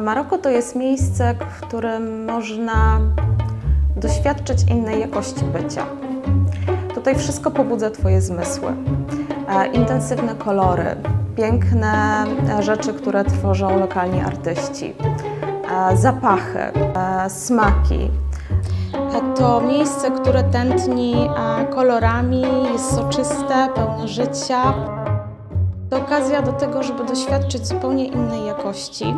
Maroko to jest miejsce, w którym można doświadczyć innej jakości bycia. Tutaj wszystko pobudza Twoje zmysły. Intensywne kolory, piękne rzeczy, które tworzą lokalni artyści, zapachy, smaki. To miejsce, które tętni kolorami, jest soczyste, pełne życia. To okazja do tego, żeby doświadczyć zupełnie innej jakości.